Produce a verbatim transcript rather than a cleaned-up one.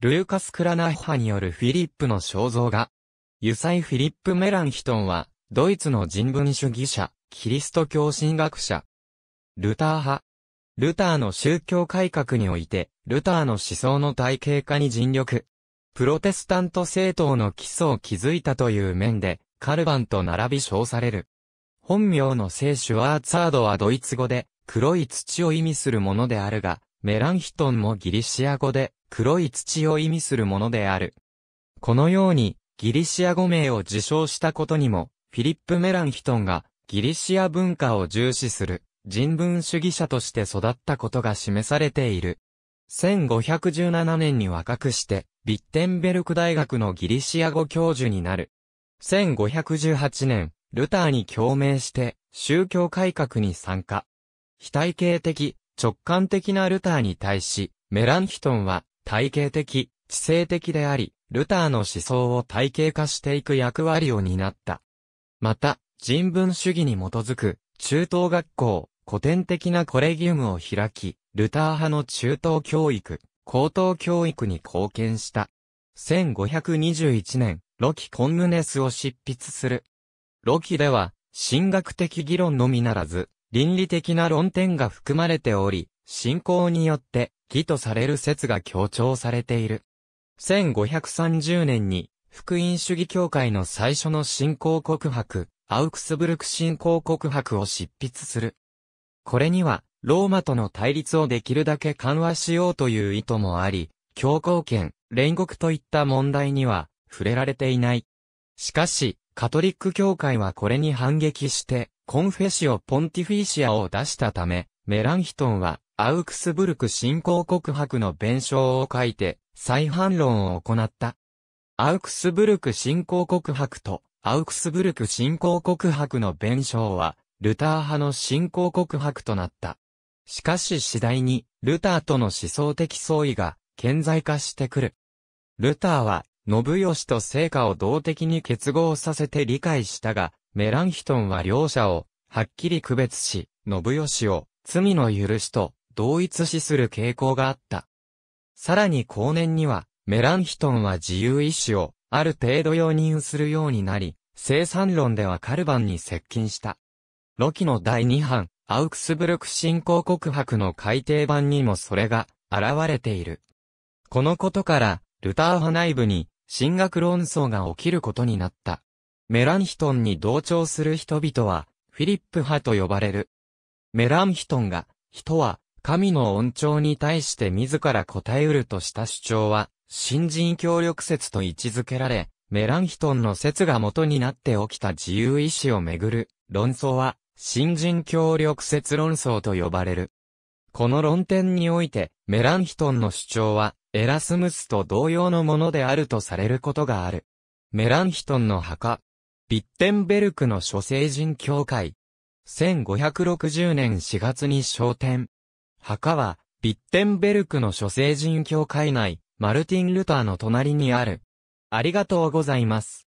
ルーカス・クラナッハによるフィリップの肖像画。ユサイ・フィリップ・メランヒトンは、ドイツの人文主義者、キリスト教神学者。ルター派。ルターの宗教改革において、ルターの思想の体系化に尽力。プロテスタント政党の基礎を築いたという面で、カルバンと並び称される。本名の聖シュワーツァードはドイツ語で、黒い土を意味するものであるが、メランヒトンもギリシア語で、黒い土を意味するものである。このように、ギリシア語名を自称したことにも、フィリップ・メランヒトンが、ギリシア文化を重視する。人文主義者として育ったことが示されている。せんごひゃくじゅうななねんに若くして、ヴィッテンベルク大学のギリシア語教授になる。せんごひゃくじゅうはちねん、ルターに共鳴して、宗教改革に参加。非体系的、直感的なルターに対し、メランヒトンは、体系的、知性的であり、ルターの思想を体系化していく役割を担った。また、人文主義に基づく、中等学校、古典的なコレギウムを開き、ルター派の中等教育、高等教育に貢献した。せんごひゃくにじゅういちねん、ロキ・コンムネスを執筆する。ロキでは、神学的議論のみならず、倫理的な論点が含まれており、信仰によって、義とされる説が強調されている。せんごひゃくさんじゅうねんに、福音主義教会の最初の信仰告白、アウクスブルク信仰告白を執筆する。これには、ローマとの対立をできるだけ緩和しようという意図もあり、教皇権、煉獄といった問題には触れられていない。しかし、カトリック教会はこれに反撃して、コンフェシオ・ポンティフィシアを出したため、メランヒトンは、アウクスブルク信仰告白の弁証を書いて、再反論を行った。アウクスブルク信仰告白と、アウクスブルク信仰告白の弁証は、ルター派の信仰告白となった。しかし次第に、ルターとの思想的相違が、顕在化してくる。ルターは、信義と聖歌を動的に結合させて理解したが、メランヒトンは両者を、はっきり区別し、信義を、罪の許しと、同一視する傾向があった。さらに後年には、メランヒトンは自由意志を、ある程度容認するようになり、生産論ではカルバンに接近した。ロキのだいに版、アウクスブルク信仰告白の改訂版にもそれが現れている。このことから、ルター派内部に神学論争が起きることになった。メランヒトンに同調する人々は、フィリップ派と呼ばれる。メランヒトンが、人は神の恩寵に対して自ら答えうるとした主張は、新人協力説と位置づけられ、メランヒトンの説が元になって起きた自由意志をめぐる論争は、新人協力説論争と呼ばれる。この論点において、メランヒトンの主張は、エラスムスと同様のものであるとされることがある。メランヒトンの墓。ヴィッテンベルクの諸聖人教会。せんごひゃくろくじゅうねんしがつに昇天。墓は、ヴィッテンベルクの諸聖人教会内、マルティン・ルターの隣にある。ありがとうございます。